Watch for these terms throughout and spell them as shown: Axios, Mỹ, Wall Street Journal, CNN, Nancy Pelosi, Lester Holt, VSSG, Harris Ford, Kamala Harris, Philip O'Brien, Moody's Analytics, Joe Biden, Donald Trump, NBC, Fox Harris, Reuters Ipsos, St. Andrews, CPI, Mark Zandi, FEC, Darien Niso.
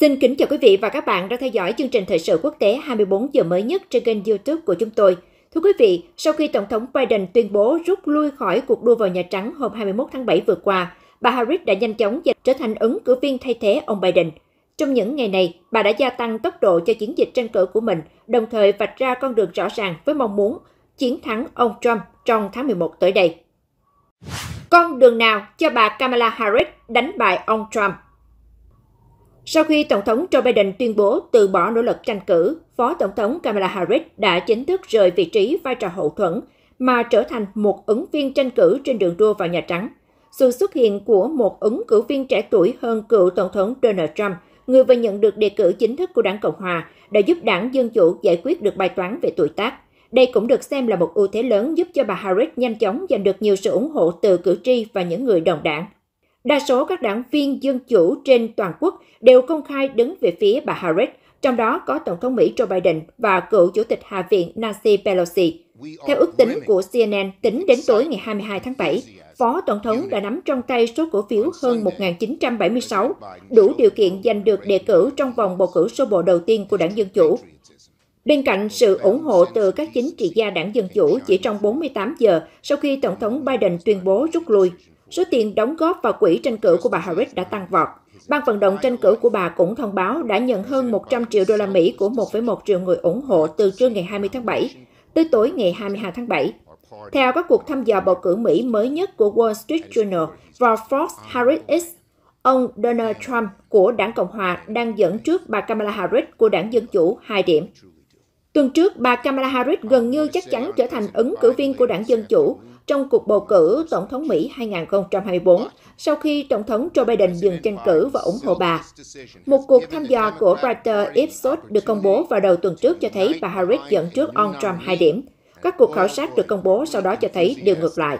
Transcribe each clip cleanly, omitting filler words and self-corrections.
Xin kính chào quý vị và các bạn đang theo dõi chương trình thời sự quốc tế 24 giờ mới nhất trên kênh YouTube của chúng tôi. Thưa quý vị, sau khi Tổng thống Biden tuyên bố rút lui khỏi cuộc đua vào Nhà Trắng hôm 21 tháng 7 vừa qua, bà Harris đã nhanh chóng trở thành ứng cử viên thay thế ông Biden. Trong những ngày này, bà đã gia tăng tốc độ cho chiến dịch tranh cử của mình, đồng thời vạch ra con đường rõ ràng với mong muốn chiến thắng ông Trump trong tháng 11 tới đây. Con đường nào cho bà Kamala Harris đánh bại ông Trump? Sau khi Tổng thống Joe Biden tuyên bố từ bỏ nỗ lực tranh cử, Phó Tổng thống Kamala Harris đã chính thức rời vị trí vai trò hậu thuẫn mà trở thành một ứng viên tranh cử trên đường đua vào Nhà Trắng. Sự xuất hiện của một ứng cử viên trẻ tuổi hơn cựu Tổng thống Donald Trump, người vừa nhận được đề cử chính thức của đảng Cộng Hòa, đã giúp đảng Dân Chủ giải quyết được bài toán về tuổi tác. Đây cũng được xem là một ưu thế lớn giúp cho bà Harris nhanh chóng giành được nhiều sự ủng hộ từ cử tri và những người đồng đảng. Đa số các đảng viên Dân Chủ trên toàn quốc đều công khai đứng về phía bà Harris, trong đó có Tổng thống Mỹ Joe Biden và cựu Chủ tịch Hạ viện Nancy Pelosi. Theo ước tính của CNN, tính đến tối ngày 22 tháng 7, Phó Tổng thống đã nắm trong tay số cổ phiếu hơn 1.976, đủ điều kiện giành được đề cử trong vòng bầu cử sơ bộ đầu tiên của đảng Dân Chủ. Bên cạnh sự ủng hộ từ các chính trị gia đảng Dân Chủ chỉ trong 48 giờ sau khi Tổng thống Biden tuyên bố rút lui, số tiền đóng góp vào quỹ tranh cử của bà Harris đã tăng vọt. Ban vận động tranh cử của bà cũng thông báo đã nhận hơn 100 triệu đô la Mỹ của 1,1 triệu người ủng hộ từ trưa ngày 20 tháng 7 tới tối ngày 22 tháng 7. Theo các cuộc thăm dò bầu cử Mỹ mới nhất của Wall Street Journal và Fox Harris, ông Donald Trump của đảng Cộng Hòa đang dẫn trước bà Kamala Harris của đảng Dân Chủ 2 điểm. Tuần trước, bà Kamala Harris gần như chắc chắn trở thành ứng cử viên của đảng Dân Chủ trong cuộc bầu cử Tổng thống Mỹ 2024, sau khi Tổng thống Joe Biden dừng tranh cử và ủng hộ bà. Một cuộc thăm dò của Reuters Ipsos được công bố vào đầu tuần trước cho thấy bà Harris dẫn trước ông Trump 2 điểm. Các cuộc khảo sát được công bố sau đó cho thấy điều ngược lại.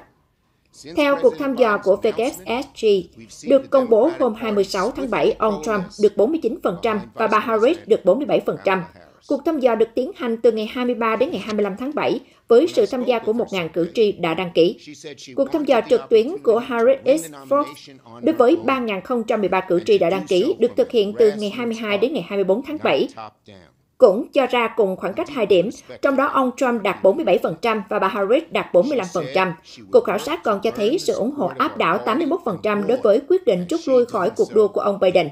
Theo cuộc thăm dò của VSSG, được công bố hôm 26 tháng 7, ông Trump được 49% và bà Harris được 47%. Cuộc thăm dò được tiến hành từ ngày 23 đến ngày 25 tháng 7 với sự tham gia của 1.000 cử tri đã đăng ký. Cuộc thăm dò trực tuyến của Harris Ford đối với 3.013 cử tri đã đăng ký được thực hiện từ ngày 22 đến ngày 24 tháng 7. Cũng cho ra cùng khoảng cách 2 điểm, trong đó ông Trump đạt 47% và bà Harris đạt 45%. Cuộc khảo sát còn cho thấy sự ủng hộ áp đảo 81% đối với quyết định rút lui khỏi cuộc đua của ông Biden.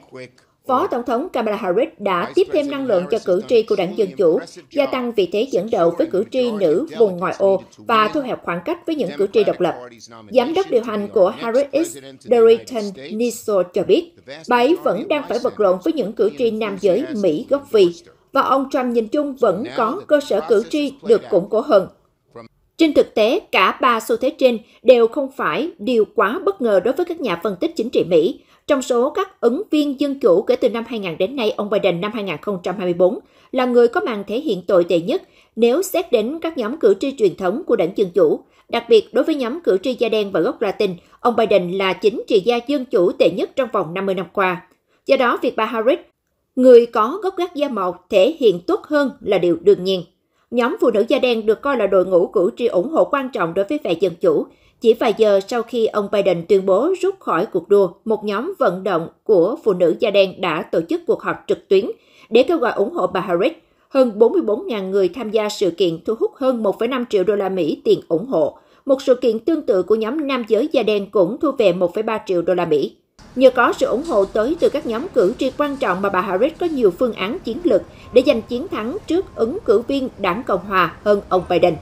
Phó Tổng thống Kamala Harris đã tiếp thêm năng lượng cho cử tri của đảng Dân Chủ, gia tăng vị thế dẫn đầu với cử tri nữ vùng ngoại ô và thu hẹp khoảng cách với những cử tri độc lập. Giám đốc điều hành của Harris, Darien Niso cho biết, bà ấy vẫn đang phải vật lộn với những cử tri nam giới Mỹ gốc Phi, và ông Trump nhìn chung vẫn có cơ sở cử tri được củng cố hơn. Trên thực tế, cả ba xu thế trên đều không phải điều quá bất ngờ đối với các nhà phân tích chính trị Mỹ. Trong số các ứng viên Dân Chủ kể từ năm 2000 đến nay, ông Biden năm 2024 là người có màn thể hiện tồi tệ nhất nếu xét đến các nhóm cử tri truyền thống của đảng Dân Chủ. Đặc biệt, đối với nhóm cử tri da đen và gốc Latin, ông Biden là chính trị gia Dân Chủ tệ nhất trong vòng 50 năm qua. Do đó, việc bà Harris, người có gốc gác da màu, thể hiện tốt hơn là điều đương nhiên. Nhóm phụ nữ da đen được coi là đội ngũ cử tri ủng hộ quan trọng đối với phe Dân Chủ. Chỉ vài giờ sau khi ông Biden tuyên bố rút khỏi cuộc đua, một nhóm vận động của phụ nữ da đen đã tổ chức cuộc họp trực tuyến để kêu gọi ủng hộ bà Harris. Hơn 44.000 người tham gia sự kiện thu hút hơn 1,5 triệu đô la Mỹ tiền ủng hộ. Một sự kiện tương tự của nhóm nam giới da đen cũng thu về 1,3 triệu đô la Mỹ. Nhờ có sự ủng hộ tới từ các nhóm cử tri quan trọng mà bà Harris có nhiều phương án chiến lược để giành chiến thắng trước ứng cử viên đảng Cộng Hòa hơn ông Biden.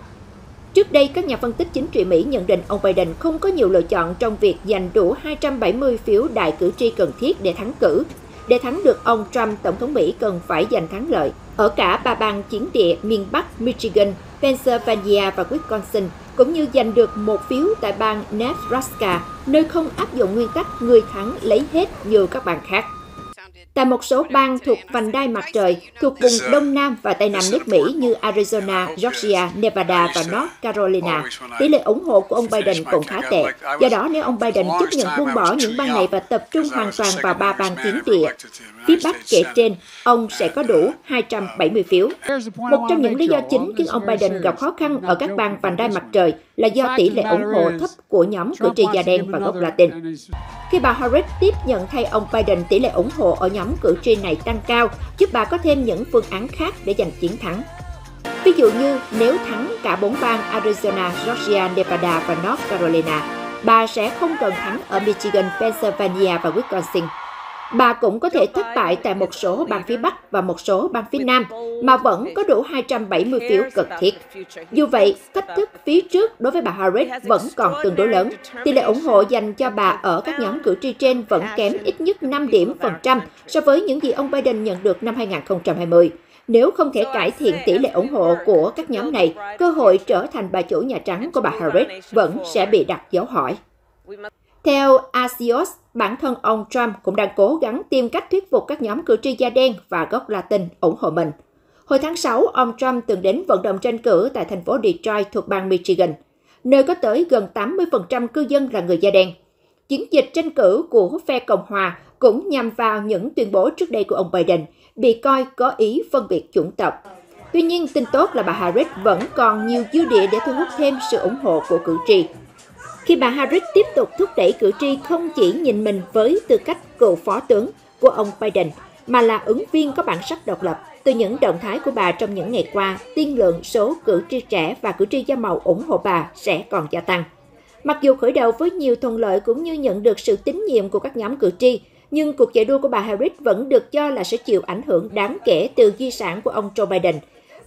Trước đây, các nhà phân tích chính trị Mỹ nhận định ông Biden không có nhiều lựa chọn trong việc giành đủ 270 phiếu đại cử tri cần thiết để thắng cử. Để thắng được ông Trump, Tổng thống Mỹ cần phải giành thắng lợi. Ở cả ba bang chiến địa miền Bắc Michigan, Pennsylvania và Wisconsin, cũng như giành được một phiếu tại bang Nebraska, nơi không áp dụng nguyên tắc người thắng lấy hết như các bang khác. Tại một số bang thuộc vành đai mặt trời, thuộc vùng Đông Nam và Tây Nam nước Mỹ như Arizona, Georgia, Nevada và North Carolina, tỷ lệ ủng hộ của ông Biden cũng khá tệ. Do đó, nếu ông Biden chấp nhận buông bỏ những bang này và tập trung hoàn toàn vào ba bang chiến địa phía Bắc kể trên, ông sẽ có đủ 270 phiếu. Một trong những lý do chính khiến ông Biden gặp khó khăn ở các bang vành đai mặt trời là do tỷ lệ ủng hộ thấp của nhóm cử tri da đen và gốc Latin. Khi bà Harris tiếp nhận thay ông Biden, tỷ lệ ủng hộ ở nhóm cử tri này tăng cao, giúp bà có thêm những phương án khác để giành chiến thắng. Ví dụ như nếu thắng cả 4 bang Arizona, Georgia, Nevada và North Carolina, bà sẽ không cần thắng ở Michigan, Pennsylvania và Wisconsin. Bà cũng có thể thất bại tại một số bang phía Bắc và một số bang phía Nam, mà vẫn có đủ 270 phiếu cần thiết. Dù vậy, thách thức phía trước đối với bà Harris vẫn còn tương đối lớn. Tỷ lệ ủng hộ dành cho bà ở các nhóm cử tri trên vẫn kém ít nhất 5% so với những gì ông Biden nhận được năm 2020. Nếu không thể cải thiện tỷ lệ ủng hộ của các nhóm này, cơ hội trở thành bà chủ Nhà Trắng của bà Harris vẫn sẽ bị đặt dấu hỏi. Theo Axios, bản thân ông Trump cũng đang cố gắng tìm cách thuyết phục các nhóm cử tri da đen và gốc Latin ủng hộ mình. Hồi tháng 6, ông Trump từng đến vận động tranh cử tại thành phố Detroit thuộc bang Michigan, nơi có tới gần 80% cư dân là người da đen. Chiến dịch tranh cử của phe Cộng hòa cũng nhằm vào những tuyên bố trước đây của ông Biden, bị coi có ý phân biệt chủng tộc. Tuy nhiên, tin tốt là bà Harris vẫn còn nhiều dư địa để thu hút thêm sự ủng hộ của cử tri. Khi bà Harris tiếp tục thúc đẩy cử tri không chỉ nhìn mình với tư cách cựu phó tướng của ông Biden, mà là ứng viên có bản sắc độc lập, từ những động thái của bà trong những ngày qua, tiên lượng số cử tri trẻ và cử tri da màu ủng hộ bà sẽ còn gia tăng. Mặc dù khởi đầu với nhiều thuận lợi cũng như nhận được sự tín nhiệm của các nhóm cử tri, nhưng cuộc chạy đua của bà Harris vẫn được cho là sẽ chịu ảnh hưởng đáng kể từ di sản của ông Joe Biden,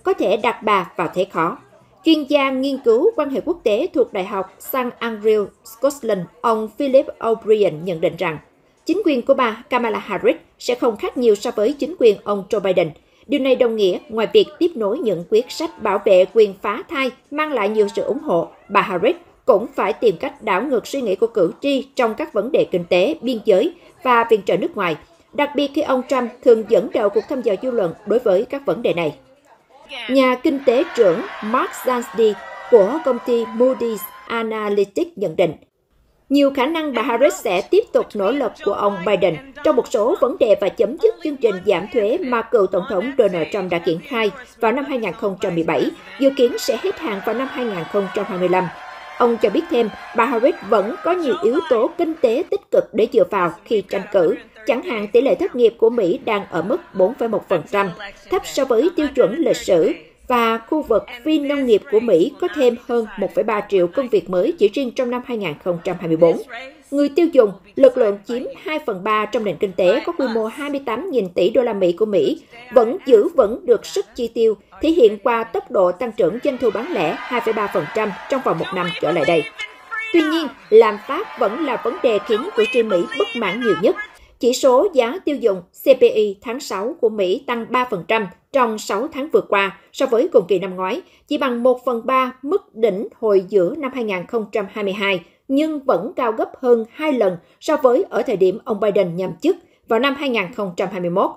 có thể đặt bà vào thế khó. Chuyên gia nghiên cứu quan hệ quốc tế thuộc Đại học St. Andrews, Scotland, ông Philip O'Brien nhận định rằng chính quyền của bà Kamala Harris sẽ không khác nhiều so với chính quyền ông Joe Biden. Điều này đồng nghĩa, ngoài việc tiếp nối những quyết sách bảo vệ quyền phá thai mang lại nhiều sự ủng hộ, bà Harris cũng phải tìm cách đảo ngược suy nghĩ của cử tri trong các vấn đề kinh tế, biên giới và viện trợ nước ngoài, đặc biệt khi ông Trump thường dẫn đầu cuộc thăm dò dư luận đối với các vấn đề này. Nhà kinh tế trưởng Mark Zandi của công ty Moody's Analytics nhận định, nhiều khả năng bà Harris sẽ tiếp tục nỗ lực của ông Biden trong một số vấn đề và chấm dứt chương trình giảm thuế mà cựu Tổng thống Donald Trump đã triển khai vào năm 2017, dự kiến sẽ hết hạn vào năm 2025. Ông cho biết thêm, bà Harris vẫn có nhiều yếu tố kinh tế tích cực để dựa vào khi tranh cử. Chẳng hạn tỷ lệ thất nghiệp của Mỹ đang ở mức 4,1%, thấp so với tiêu chuẩn lịch sử, và khu vực phi nông nghiệp của Mỹ có thêm hơn 1,3 triệu công việc mới chỉ riêng trong năm 2024. Người tiêu dùng, lực lượng chiếm 2/3 trong nền kinh tế có quy mô 28.000 tỷ đô la Mỹ của Mỹ, vẫn giữ vững được sức chi tiêu, thể hiện qua tốc độ tăng trưởng doanh thu bán lẻ 2,3% trong vòng một năm trở lại đây. Tuy nhiên, lạm phát vẫn là vấn đề khiến cử tri Mỹ bất mãn nhiều nhất. Chỉ số giá tiêu dùng CPI tháng 6 của Mỹ tăng 3% trong 6 tháng vừa qua so với cùng kỳ năm ngoái, chỉ bằng 1/3 mức đỉnh hồi giữa năm 2022, nhưng vẫn cao gấp hơn 2 lần so với ở thời điểm ông Biden nhậm chức vào năm 2021.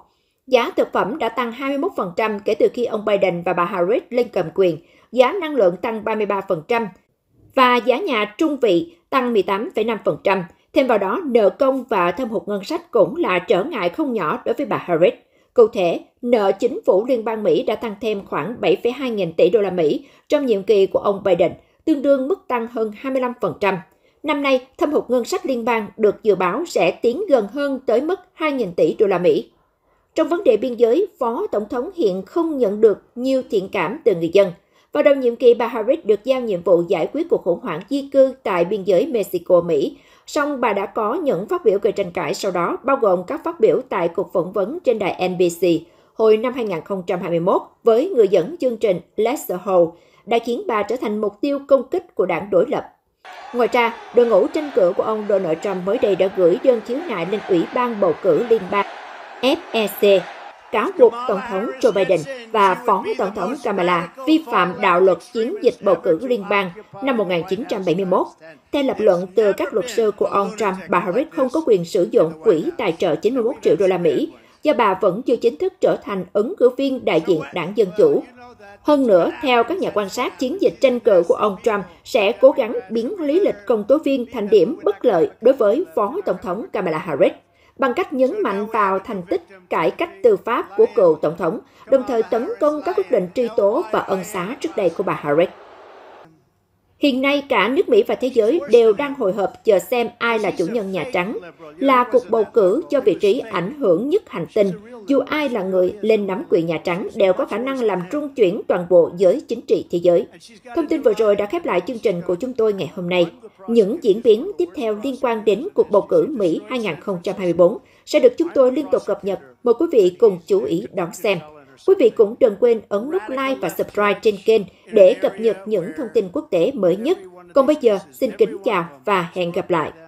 Giá thực phẩm đã tăng 21% kể từ khi ông Biden và bà Harris lên cầm quyền, giá năng lượng tăng 33% và giá nhà trung vị tăng 18,5%. Thêm vào đó, nợ công và thâm hụt ngân sách cũng là trở ngại không nhỏ đối với bà Harris. Cụ thể, nợ chính phủ liên bang Mỹ đã tăng thêm khoảng 7,2 nghìn tỷ đô la Mỹ trong nhiệm kỳ của ông Biden, tương đương mức tăng hơn 25%. Năm nay, thâm hụt ngân sách liên bang được dự báo sẽ tiến gần hơn tới mức 2.000 tỷ đô la Mỹ. Trong vấn đề biên giới, Phó Tổng thống hiện không nhận được nhiều thiện cảm từ người dân. Vào đầu nhiệm kỳ, bà Harris được giao nhiệm vụ giải quyết cuộc khủng hoảng di cư tại biên giới Mexico-Mỹ. Song bà đã có những phát biểu gây tranh cãi sau đó, bao gồm các phát biểu tại cuộc phỏng vấn trên đài NBC hồi năm 2021 với người dẫn chương trình Lester Holt, đã khiến bà trở thành mục tiêu công kích của đảng đối lập. Ngoài ra, đội ngũ tranh cử của ông Donald Trump mới đây đã gửi đơn khiếu nại lên Ủy ban Bầu cử Liên bang FEC, cáo buộc Tổng thống Joe Biden và Phó Tổng thống Kamala vi phạm đạo luật chiến dịch bầu cử liên bang năm 1971. Theo lập luận từ các luật sư của ông Trump, bà Harris không có quyền sử dụng quỹ tài trợ 91 triệu đô la Mỹ, do bà vẫn chưa chính thức trở thành ứng cử viên đại diện đảng Dân Chủ. Hơn nữa, theo các nhà quan sát, chiến dịch tranh cử của ông Trump sẽ cố gắng biến lý lịch công tố viên thành điểm bất lợi đối với Phó Tổng thống Kamala Harris, bằng cách nhấn mạnh vào thành tích cải cách tư pháp của cựu Tổng thống, đồng thời tấn công các quyết định truy tố và ân xá trước đây của bà Harris. Hiện nay, cả nước Mỹ và thế giới đều đang hồi hộp chờ xem ai là chủ nhân Nhà Trắng, là cuộc bầu cử cho vị trí ảnh hưởng nhất hành tinh. Dù ai là người lên nắm quyền Nhà Trắng đều có khả năng làm rung chuyển toàn bộ giới chính trị thế giới. Thông tin vừa rồi đã khép lại chương trình của chúng tôi ngày hôm nay. Những diễn biến tiếp theo liên quan đến cuộc bầu cử Mỹ 2024 sẽ được chúng tôi liên tục cập nhật. Mời quý vị cùng chú ý đón xem. Quý vị cũng đừng quên ấn nút like và subscribe trên kênh để cập nhật những thông tin quốc tế mới nhất. Còn bây giờ, xin kính chào và hẹn gặp lại!